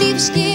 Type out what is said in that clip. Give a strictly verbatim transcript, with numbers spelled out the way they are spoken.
leaves.